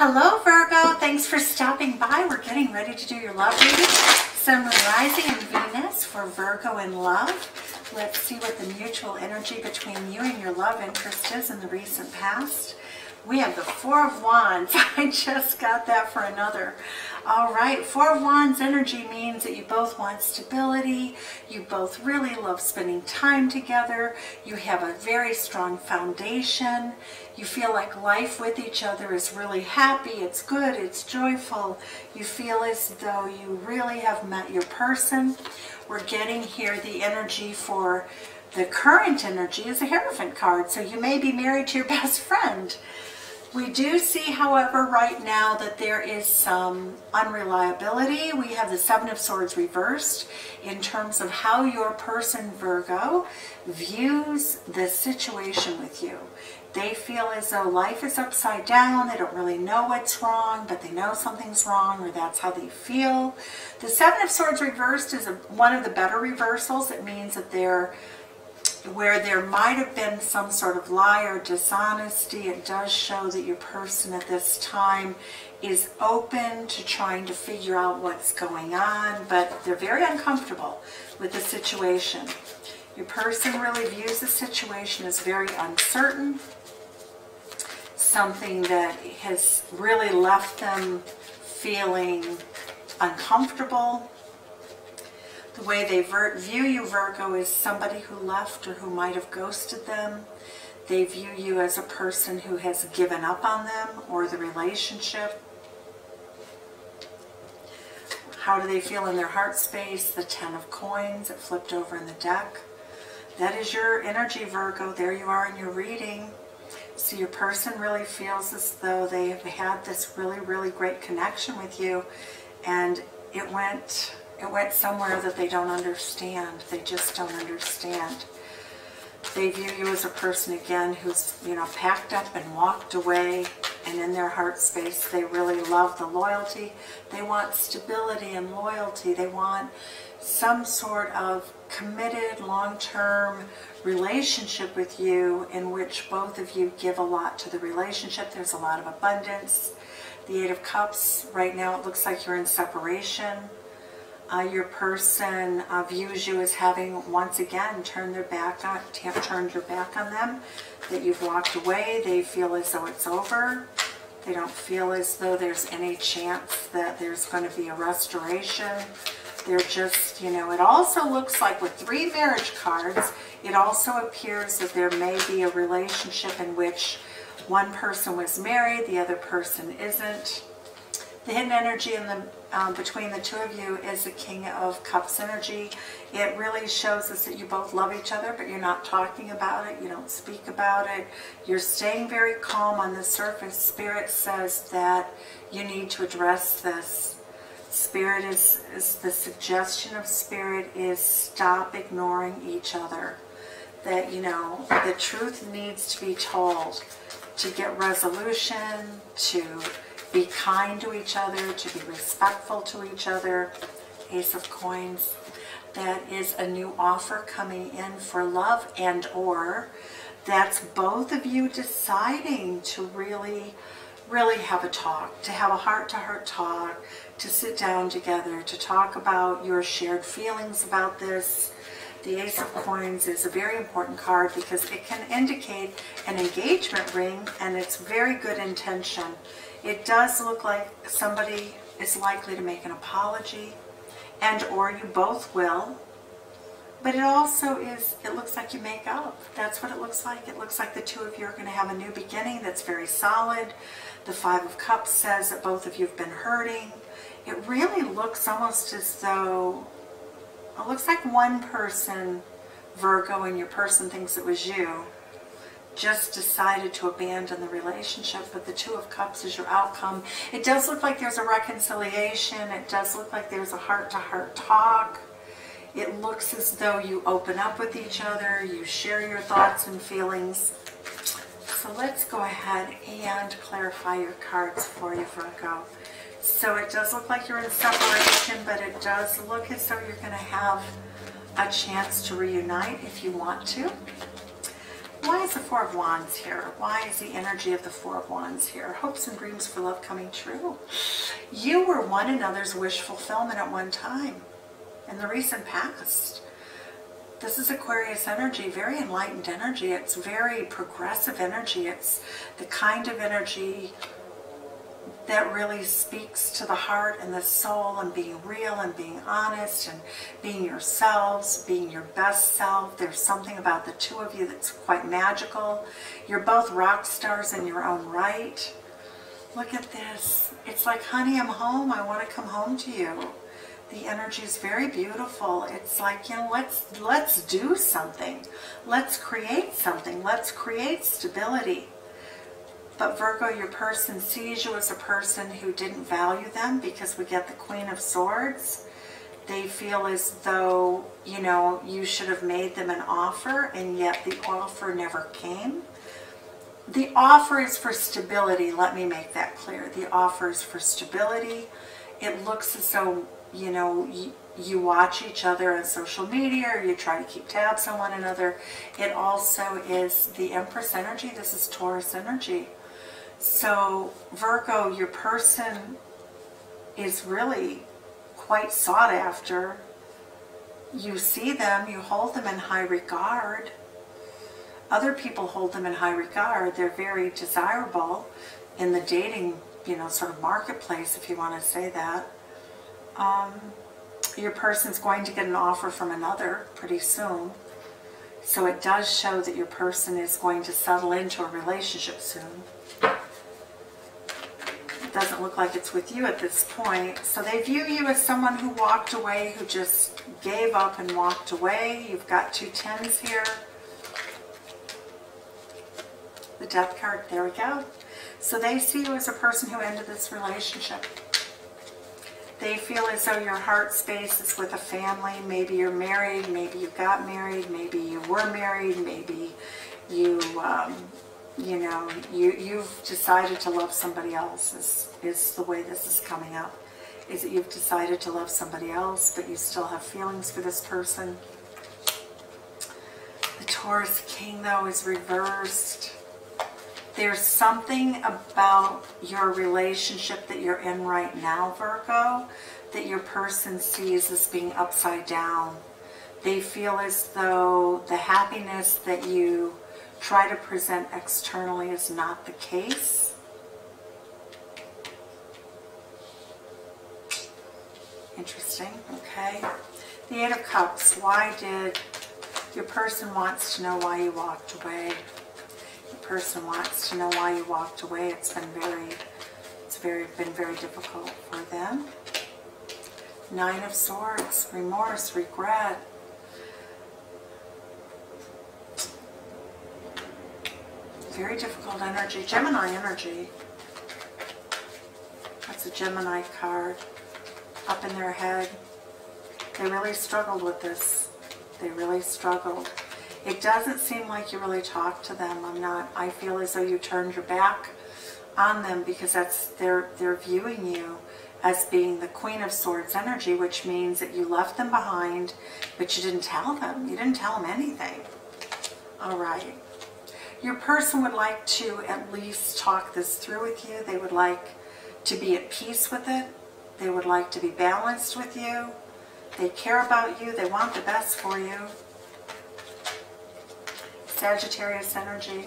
Hello Virgo, thanks for stopping by. We're getting ready to do your love reading. Sun, Moon, Rising, and Venus for Virgo in love. Let's see what the mutual energy between you and your love interest is in the recent past. We have the Four of Wands. I just got that for another. All right, Four of Wands energy means that you both want stability. You both really love spending time together. You have a very strong foundation. You feel like life with each other is really happy. It's good. It's joyful. You feel as though you really have met your person. We're getting here the energy for the current energy is a Hierophant card, so you may be married to your best friend. We do see, however, right now that there is some unreliability. We have the Seven of Swords reversed in terms of how your person, Virgo, views the situation with you. They feel as though life is upside down. They don't really know what's wrong, but they know something's wrong, or that's how they feel. The Seven of Swords reversed is one of the better reversals. It means that where there might have been some sort of lie or dishonesty, it does show that your person at this time is open to trying to figure out what's going on, but they're very uncomfortable with the situation. Your person really views the situation as very uncertain, something that has really left them feeling uncomfortable. The way they view you, Virgo, is somebody who left or who might have ghosted them. They view you as a person who has given up on them or the relationship. How do they feel in their heart space? The Ten of Coins that flipped over in the deck. That is your energy, Virgo. There you are in your reading. So your person really feels as though they have had this really, really great connection with you, and it went somewhere that they don't understand. They just don't understand. They view you as a person, again, who's, packed up and walked away, and in their heart space, they really love the loyalty. They want stability and loyalty. They want some sort of committed, long-term relationship with you in which both of you give a lot to the relationship. There's a lot of abundance. The Eight of Cups, right now it looks like you're in separation. Your person views you as having, once again, turned your back on them, that you've walked away. They feel as though it's over. They don't feel as though there's any chance that there's going to be a restoration. They're just, it also looks like with three marriage cards, it also appears that there may be a relationship in which one person was married, the other person isn't. The hidden energy in the between the two of you is the King of Cups energy. It really shows us that you both love each other, but you're not talking about it. You don't speak about it. You're staying very calm on the surface. Spirit says that you need to address this. Spirit is the suggestion of Spirit is stop ignoring each other. That, the truth needs to be told to get resolution, to be kind to each other, to be respectful to each other. Ace of Coins. That is a new offer coming in for love, and or that's both of you deciding to really, really have a talk, to have a heart-to-heart talk, to sit down together, to talk about your shared feelings about this. The Ace of Coins is a very important card because it can indicate an engagement ring, and it's very good intention. It does look like somebody is likely to make an apology, and or you both will, but it also is, it looks like you make up. That's what it looks like. It looks like the two of you are going to have a new beginning that's very solid. The Five of Cups says that both of you have been hurting. It really looks almost as though, it looks like one person, Virgo, and your person thinks it was you, just decided to abandon the relationship, but the Two of Cups is your outcome. It does look like there's a reconciliation. It does look like there's a heart-to-heart talk. It looks as though you open up with each other, you share your thoughts and feelings. So let's go ahead and clarify your cards for you, Virgo. So it does look like you're in separation, but it does look as though you're going to have a chance to reunite if you want to. Why is the Four of Wands here? Why is the energy of the Four of Wands here? Hopes and dreams for love coming true. You were one another's wish fulfillment at one time in the recent past. This is Aquarius energy, very enlightened energy. It's very progressive energy. It's the kind of energy that really speaks to the heart and the soul, and being real and being honest and being yourselves, being your best self. There's something about the two of you that's quite magical. You're both rock stars in your own right. Look at this. It's like, honey, I'm home. I want to come home to you. The energy is very beautiful. It's like, you know, let's do something. Let's create something. Let's create stability. But Virgo, your person sees you as a person who didn't value them, because we get the Queen of Swords. They feel as though, you know, you should have made them an offer, and yet the offer never came. The offer is for stability. Let me make that clear. The offer is for stability. It looks as though, you know, you watch each other on social media, or you try to keep tabs on one another. It also is the Empress energy. This is Taurus energy. So Virgo, your person is really quite sought after. You see them, you hold them in high regard. Other people hold them in high regard. They're very desirable in the dating, you know, sort of marketplace, if you want to say that. Your person's going to get an offer from another pretty soon. So it does show that your person is going to settle into a relationship soon. It doesn't look like it's with you at this point. So they view you as someone who walked away, who just gave up and walked away. You've got 2 tens here. The Death card, there we go. So they see you as a person who ended this relationship. They feel as though your heart space is with a family. Maybe you're married, maybe you got married, maybe you were married, maybe you, you know, you've decided to love somebody else is the way this is coming up. Is that you've decided to love somebody else, but you still have feelings for this person. The Taurus King, though, is reversed. There's something about your relationship that you're in right now, Virgo, that your person sees as being upside down. They feel as though the happiness that you try to present externally is not the case. Interesting, okay. The 8 of Cups, why did your person wants to know why you walked away? Person wants to know why you walked away. It's been very difficult for them. 9 of Swords, remorse, regret. Very difficult energy. Gemini energy. That's a Gemini card. Up in their head. They really struggled with this. They really struggled. It doesn't seem like you really talk to them. I feel as though you turned your back on them, because that's they're viewing you as being the Queen of Swords energy, which means that you left them behind, but you didn't tell them. You didn't tell them anything. All right. Your person would like to at least talk this through with you. They would like to be at peace with it. They would like to be balanced with you. They care about you. They want the best for you. Sagittarius energy,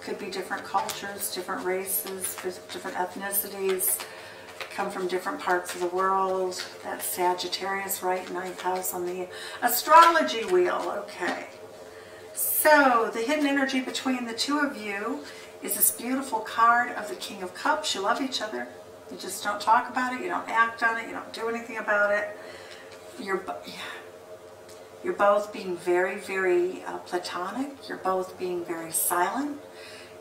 could be different cultures, different races, different ethnicities, come from different parts of the world. That's Sagittarius, right? 9th house on the astrology wheel. Okay. So the hidden energy between the two of you is this beautiful card of the King of Cups. You love each other. You just don't talk about it. You don't act on it. You don't do anything about it. You're both being very, very platonic. You're both being very silent.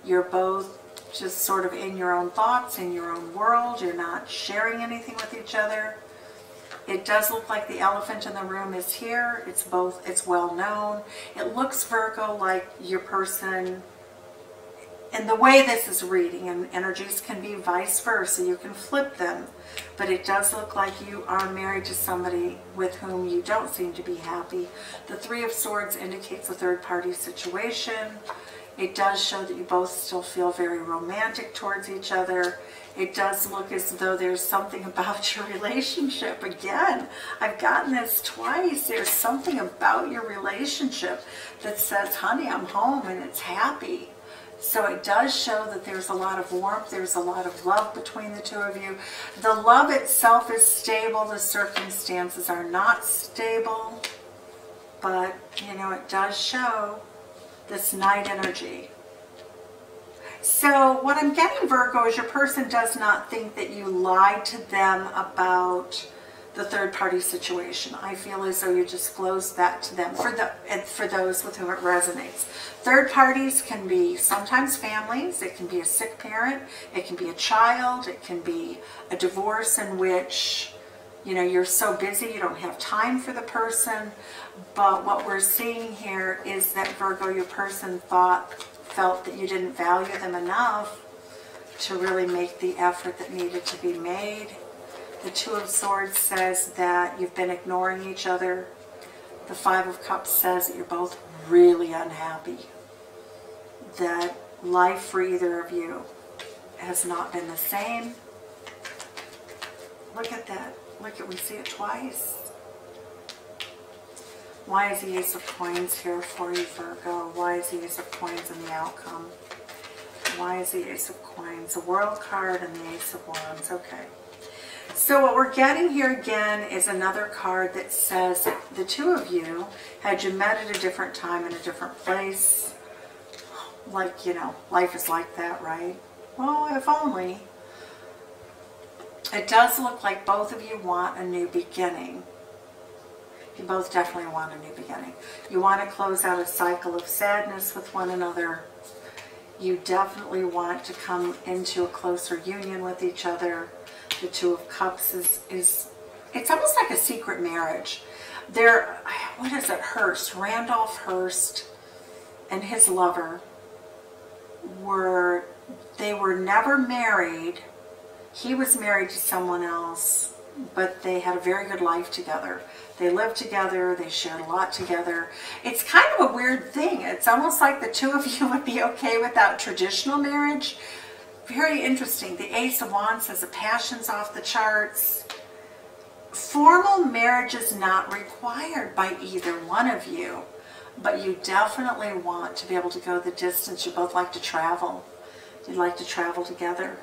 You're both just sort of in your own thoughts, in your own world. You're not sharing anything with each other. It does look like the elephant in the room is here. It's well known. It looks, Virgo, like your person, and the way this is reading, and energies can be vice versa. You can flip them. But it does look like you are married to somebody with whom you don't seem to be happy. The 3 of Swords indicates a third-party situation. It does show that you both still feel very romantic towards each other. It does look as though there's something about your relationship. Again, I've gotten this twice. There's something about your relationship that says, honey, I'm home and it's happy. So it does show that there's a lot of warmth. There's a lot of love between the two of you. The love itself is stable. The circumstances are not stable. But, you know, it does show this night energy. So what I'm getting, Virgo, is your person does not think that you lied to them about the third-party situation. I feel as though you disclosed that to them for those with whom it resonates. Third parties can be sometimes families. It can be a sick parent. It can be a child. It can be a divorce in which, you know, you're so busy you don't have time for the person. But what we're seeing here is that, Virgo, your person felt that you didn't value them enough to really make the effort that needed to be made. The Two of Swords says that you've been ignoring each other. The Five of Cups says that you're both really unhappy, that life for either of you has not been the same. Look at that. Look at, we see it twice. Why is the Ace of Coins here for you, Virgo? Why is the Ace of Coins in the outcome? Why is the Ace of Coins? The World card and the Ace of Wands. Okay. So what we're getting here again is another card that says the two of you, had you met at a different time in a different place, like, you know, life is like that, right? Well, if only. It does look like both of you want a new beginning. You both definitely want a new beginning. You want to close out a cycle of sadness with one another. You definitely want to come into a closer union with each other. The Two of Cups is it's almost like a secret marriage. There, what is it, Hearst, Randolph Hearst and his lover were never married. He was married to someone else, but they had a very good life together. They lived together. They shared a lot together. It's kind of a weird thing. It's almost like the two of you would be okay without traditional marriage. Very interesting. The Ace of Wands says the passion's off the charts. Formal marriage is not required by either one of you, but you definitely want to be able to go the distance. You both like to travel. You like to travel together.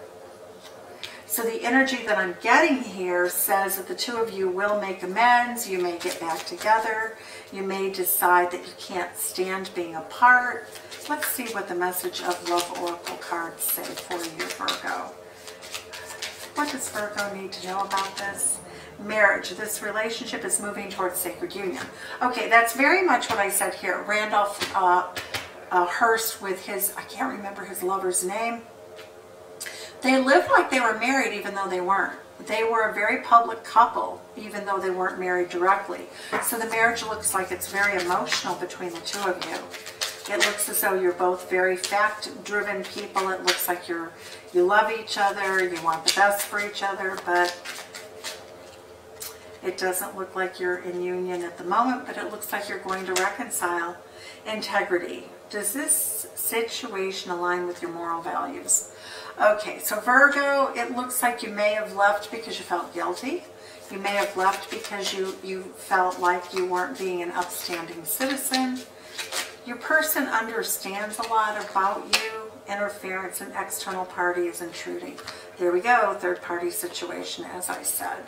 So the energy that I'm getting here says that the two of you will make amends. You may get back together. You may decide that you can't stand being apart. Let's see what the message of Love Oracle cards say for you, Virgo. What does Virgo need to know about this? Marriage. This relationship is moving towards sacred union. Okay, that's very much what I said here. Randolph Hearst with his, I can't remember his lover's name. They lived like they were married even though they weren't. They were a very public couple even though they weren't married directly. So the marriage looks like it's very emotional between the two of you. It looks as though you're both very fact-driven people. It looks like you love each other, you want the best for each other, but it doesn't look like you're in union at the moment, but it looks like you're going to reconcile. Integrity. Does this situation align with your moral values? Okay, so Virgo, it looks like you may have left because you felt guilty. You may have left because you felt like you weren't being an upstanding citizen. Your person understands a lot about you. Interference and external party is intruding. There we go, third party situation, as I said.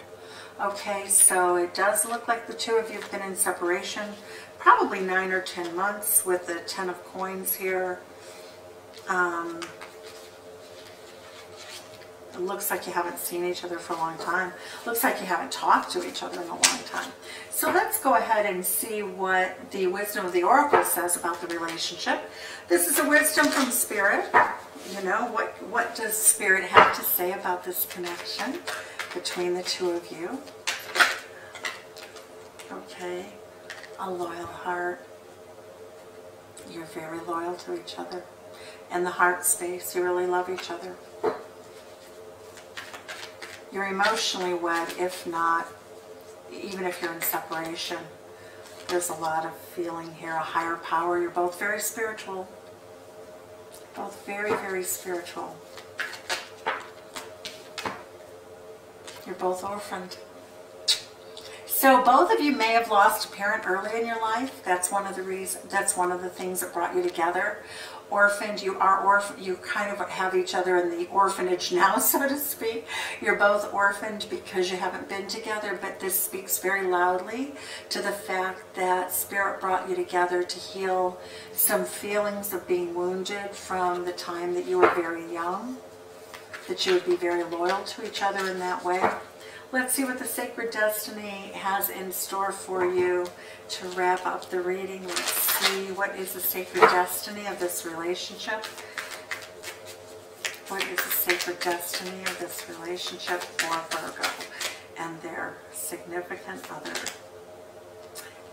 Okay, so it does look like the two of you have been in separation, probably 9 or 10 months with the Ten of Coins here. It looks like you haven't seen each other for a long time. Looks like you haven't talked to each other in a long time. So let's go ahead and see what the wisdom of the Oracle says about the relationship. This is a wisdom from Spirit. You know, what does Spirit have to say about this connection between the two of you? Okay, a loyal heart. You're very loyal to each other. And the heart space, you really love each other. You're emotionally wed, if not, even if you're in separation. There's a lot of feeling here, a higher power. You're both very spiritual. Both very, very spiritual. You're both orphaned. So both of you may have lost a parent early in your life. That's one of the reasons. That's one of the things that brought you together. Orphaned, you are orphaned. You kind of have each other in the orphanage now, so to speak. You're both orphaned because you haven't been together, but this speaks very loudly to the fact that Spirit brought you together to heal some feelings of being wounded from the time that you were very young, that you would be very loyal to each other in that way. Let's see what the Sacred Destiny has in store for you to wrap up the reading. Let's see what is the Sacred Destiny of this relationship. What is the Sacred Destiny of this relationship for Virgo and their significant other?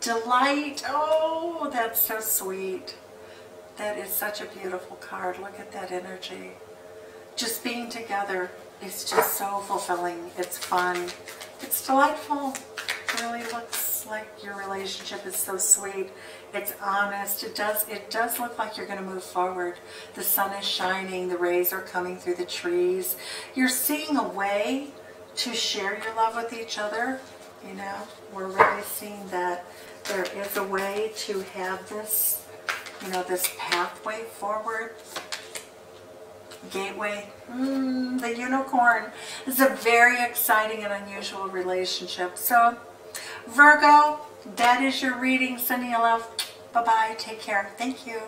Delight. Oh, that's so sweet. That is such a beautiful card. Look at that energy. Just being together. It's just so fulfilling. It's fun. It's delightful. It really looks like your relationship is so sweet. It's honest. It does look like you're going to move forward. The sun is shining. The rays are coming through the trees. You're seeing a way to share your love with each other. You know, we're really seeing that there is a way to have this, you know, this pathway forward. Gateway. The unicorn is a very exciting and unusual relationship. So, Virgo, that is your reading. Sending you love. Bye-bye. Take care. Thank you.